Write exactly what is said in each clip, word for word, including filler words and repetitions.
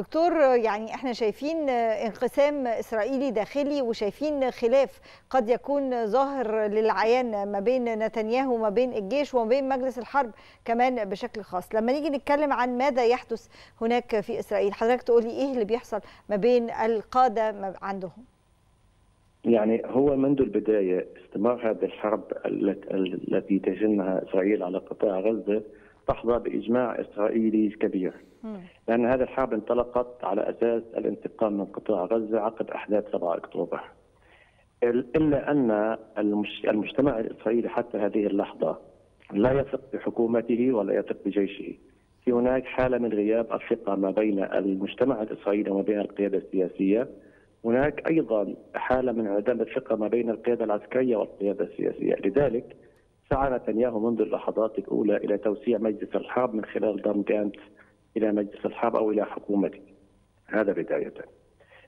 دكتور، يعني احنا شايفين انقسام اسرائيلي داخلي وشايفين خلاف قد يكون ظاهر للعيان ما بين نتنياهو وما بين الجيش وما بين مجلس الحرب كمان بشكل خاص. لما نيجي نتكلم عن ماذا يحدث هناك في اسرائيل، حضرتك تقولي ايه اللي بيحصل ما بين القادة عندهم؟ يعني هو منذ البداية استمرار هذه الحرب التي تشنها إسرائيل على قطاع غزة تحظى بإجماع إسرائيلي كبير، لأن هذه الحرب انطلقت على أساس الانتقام من قطاع غزة عقب أحداث سبعة أكتوبر، إلا أن المجتمع الإسرائيلي حتى هذه اللحظة لا يثق بحكومته ولا يثق بجيشه. في هناك حالة من غياب الثقة ما بين المجتمع الإسرائيلي وما بين القيادة السياسية. هناك أيضا حالة من عدم الثقة ما بين القيادة العسكرية والقيادة السياسية، لذلك سعى نتنياهو منذ اللحظات الأولى إلى توسيع مجلس الحرب من خلال ضم جانتس إلى مجلس الحرب أو إلى حكومته. هذا بداية.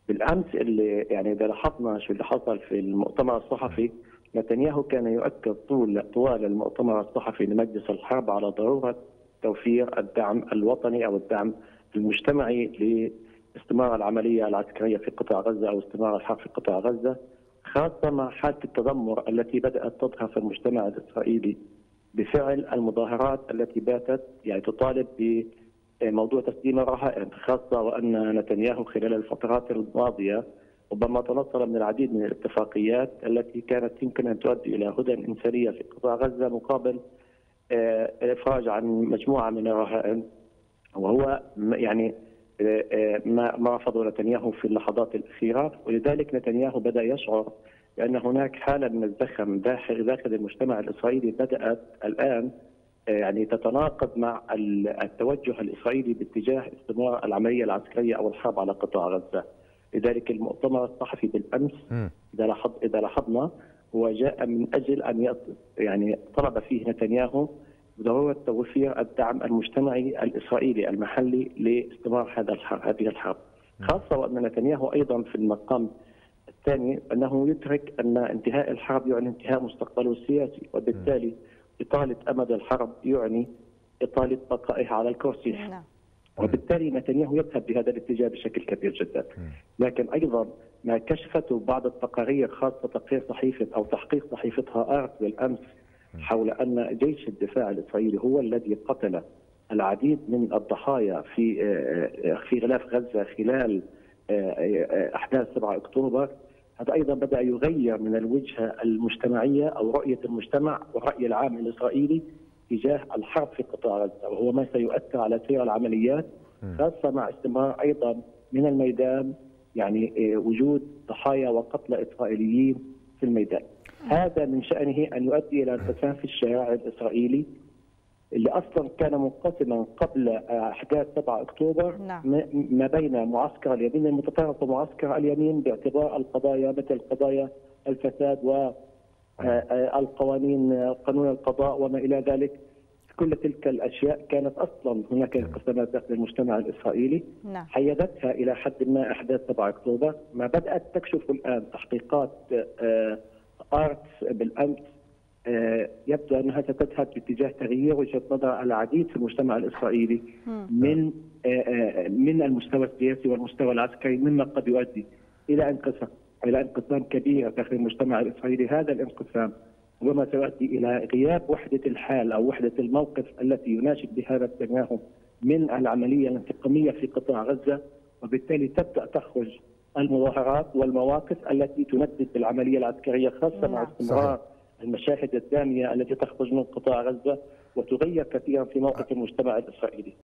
بالأمس اللي يعني إذا لاحظنا شو اللي حصل في المؤتمر الصحفي، نتنياهو كان يؤكد طول طوال المؤتمر الصحفي لمجلس الحرب على ضرورة توفير الدعم الوطني أو الدعم المجتمعي ل استمرار العملية العسكرية في قطاع غزة أو استمرار الحرب في قطاع غزة، خاصة مع حالة التذمر التي بدأت تظهر في المجتمع الإسرائيلي بفعل المظاهرات التي باتت يعني تطالب بموضوع تسليم الرهائن، خاصة وأن نتنياهو خلال الفترات الماضية ربما تنصل من العديد من الاتفاقيات التي كانت يمكن أن تؤدي إلى هدنة إنسانية في قطاع غزة مقابل الإفراج عن مجموعة من الرهائن، وهو يعني ما رفضه نتنياهو في اللحظات الأخيرة. ولذلك نتنياهو بدأ يشعر بأن هناك حالة من الزخم داخل داخل المجتمع الإسرائيلي بدأت الآن يعني تتناقض مع التوجه الإسرائيلي باتجاه استمرار العملية العسكرية أو الحرب على قطاع غزة. لذلك المؤتمر الصحفي بالأمس إذا لاحظ إذا لاحظنا هو جاء من أجل أن يعني طلب فيه نتنياهو ضرورة توفير الدعم المجتمعي الإسرائيلي المحلي لاستمرار هذا الحرب هذه الحرب، خاصة وأن نتنياهو أيضا في المقام الثاني أنه يدرك أن انتهاء الحرب يعني انتهاء مستقبله السياسي، وبالتالي إطالة أمد الحرب يعني إطالة بقائها على الكرسي، وبالتالي نتنياهو يذهب بهذا الاتجاه بشكل كبير جدا. لكن أيضا ما كشفته بعض التقارير، خاصة تقرير صحيفة أو تحقيق صحيفتها آرت بالأمس حول أن جيش الدفاع الإسرائيلي هو الذي قتل العديد من الضحايا في في غلاف غزة خلال أحداث سبعة أكتوبر، هذا أيضا بدأ يغير من الوجهة المجتمعية أو رؤية المجتمع والرأي العام الإسرائيلي تجاه الحرب في قطاع غزة، وهو ما سيؤثر على سير العمليات، خاصة مع استمرار أيضا من الميدان يعني وجود ضحايا وقتلى إسرائيليين في الميدان. هذا من شأنه أن يؤدي إلى انقسام في الشارع الإسرائيلي اللي أصلا كان منقسما قبل أحداث سبعة أكتوبر ما بين معسكر اليمين المتطرف ومعسكر اليمين باعتبار القضايا مثل قضايا الفساد والقوانين قانون القضاء وما إلى ذلك. كل تلك الأشياء كانت أصلا هناك انقسامات داخل المجتمع الإسرائيلي حيدتها إلى حد ما أحداث سبعة أكتوبر. ما بدأت تكشف الآن تحقيقات آرت بالأمس يبدو أنها ستذهب باتجاه تغيير وجهة نظر على العديد في المجتمع الإسرائيلي من من المستوى السياسي والمستوى العسكري، مما قد يؤدي إلى انقسام إلى انقسام كبير داخل المجتمع الإسرائيلي. هذا الانقسام وما سيؤدي إلى غياب وحدة الحال أو وحدة الموقف التي يناشد بها نتنياهو من العملية الانتقامية في قطاع غزة، وبالتالي تبدأ تخرج المظاهرات والمواقف التي تندد بالعملية العسكرية، خاصة مع استمرار المشاهد الدامية التي تخرج من قطاع غزة وتغير كثيرا في موقف المجتمع الإسرائيلي.